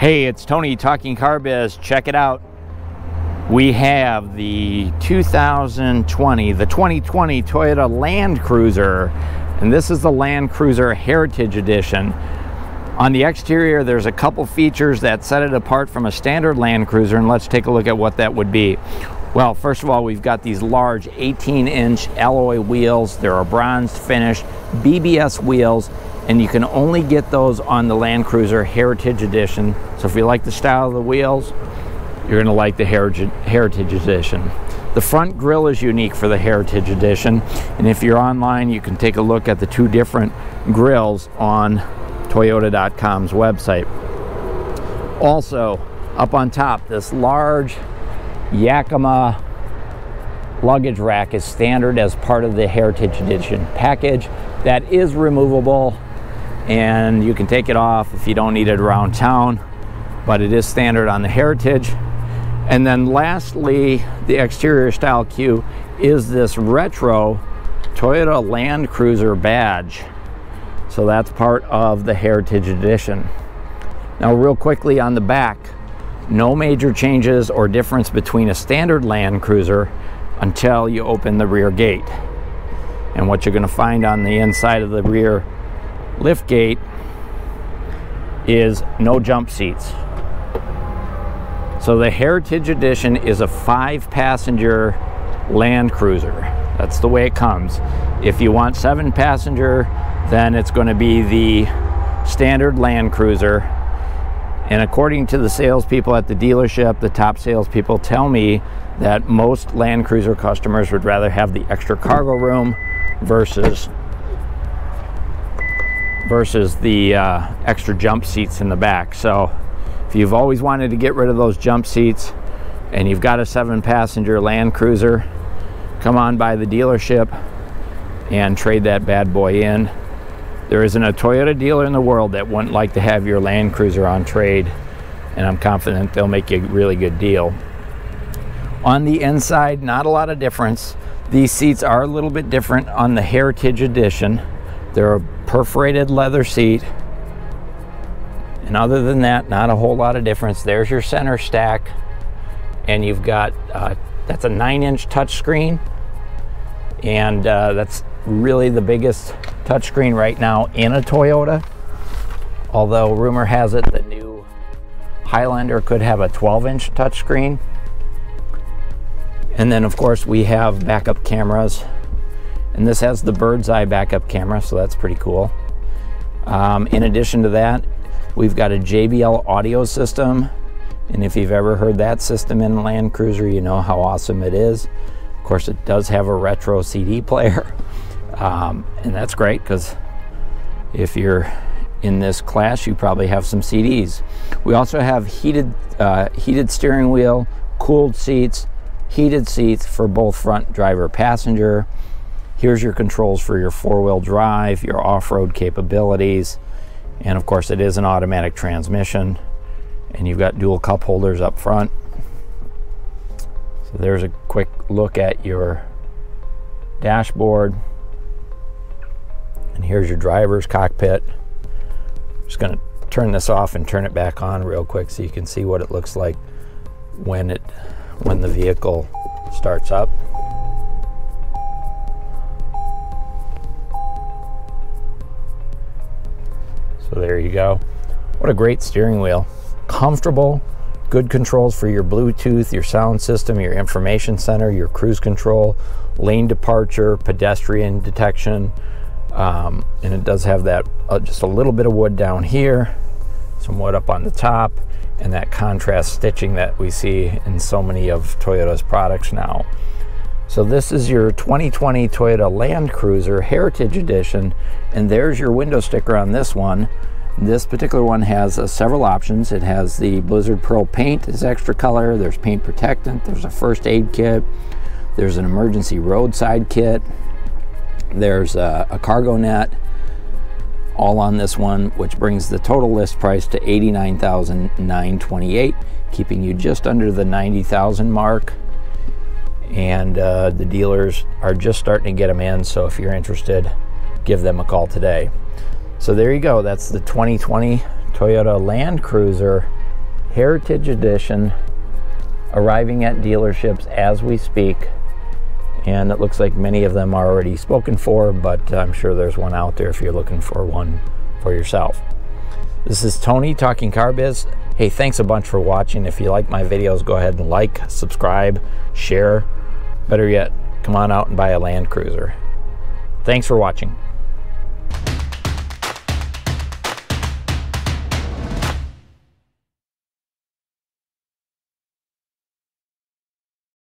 Hey, it's Tony Talking Car Biz. Check it out. We have the 2020 Toyota Land Cruiser, and this is the Land Cruiser Heritage Edition. On the exterior, there's a couple features that set it apart from a standard Land Cruiser, and let's take a look at what that would be. Well, first of all, we've got these large 18-inch alloy wheels. They're a bronze finish, BBS wheels, and you can only get those on the Land Cruiser Heritage Edition. So if you like the style of the wheels, you're going to like the Heritage Edition. The front grille is unique for the Heritage Edition, and if you're online, you can take a look at the two different grilles on Toyota.com's website. Also, up on top, this large Yakima luggage rack is standard as part of the Heritage Edition package. That is removable, and you can take it off if you don't need it around town, but it is standard on the Heritage. And then lastly, the exterior style cue is this retro Toyota Land Cruiser badge. So that's part of the Heritage Edition. Now real quickly on the back, no major changes or difference between a standard Land Cruiser until you open the rear gate. And what you're going to find on the inside of the rear lift gate is no jump seats. So the Heritage Edition is a 5-passenger Land Cruiser. That's the way it comes. If you want 7-passenger, then it's going to be the standard Land Cruiser. And according to the salespeople at the dealership, the top salespeople tell me that most Land Cruiser customers would rather have the extra cargo room versus the extra jump seats in the back. So if you've always wanted to get rid of those jump seats and you've got a 7-passenger Land Cruiser, come on by the dealership and trade that bad boy in. There isn't a Toyota dealer in the world that wouldn't like to have your Land Cruiser on trade, and I'm confident they'll make you a really good deal. On the inside, not a lot of difference. These seats are a little bit different on the Heritage Edition. They're a perforated leather seat. And other than that, not a whole lot of difference. There's your center stack, and you've got that's a 9-inch touchscreen, and that's really the biggest touchscreen right now in a Toyota. Although rumor has it the new Highlander could have a 12-inch touchscreen. And then of course we have backup cameras, and this has the bird's eye backup camera, so that's pretty cool. In addition to that, we've got a JBL audio system, and if you've ever heard that system in a Land Cruiser, you know how awesome it is. Of course, it does have a retro CD player, and that's great because if you're in this class, you probably have some CDs. We also have heated steering wheel, cooled seats, heated seats for both front driver passenger. Here's your controls for your 4-wheel drive, your off-road capabilities, and of course it is an automatic transmission, and you've got dual cup holders up front. So there's a quick look at your dashboard, and here's your driver's cockpit. I'm just going to turn this off and turn it back on real quick so you can see what it looks like when the vehicle starts up. So there you go. What a great steering wheel. Comfortable, good controls for your Bluetooth, your sound system, your information center, your cruise control, lane departure, pedestrian detection, and it does have that just a little bit of wood down here, some wood up on the top, and that contrast stitching that we see in so many of Toyota's products now. So this is your 2020 Toyota Land Cruiser Heritage Edition, and there's your window sticker on this one. This particular one has several options. It has the Blizzard Pearl paint as extra color, there's paint protectant, there's a first aid kit, there's an emergency roadside kit, there's a cargo net, all on this one, which brings the total list price to $89,928, keeping you just under the $90,000 mark. And the dealers are just starting to get them in, so if you're interested, give them a call today. So there you go. That's the 2020 Toyota Land Cruiser Heritage Edition, arriving at dealerships as we speak, and it looks like many of them are already spoken for, but I'm sure there's one out there if you're looking for one for yourself. This is Tony talking car biz. Hey, thanks a bunch for watching. If you like my videos, go ahead and like, subscribe, share. Better yet, come on out and buy a Land Cruiser. Thanks for watching.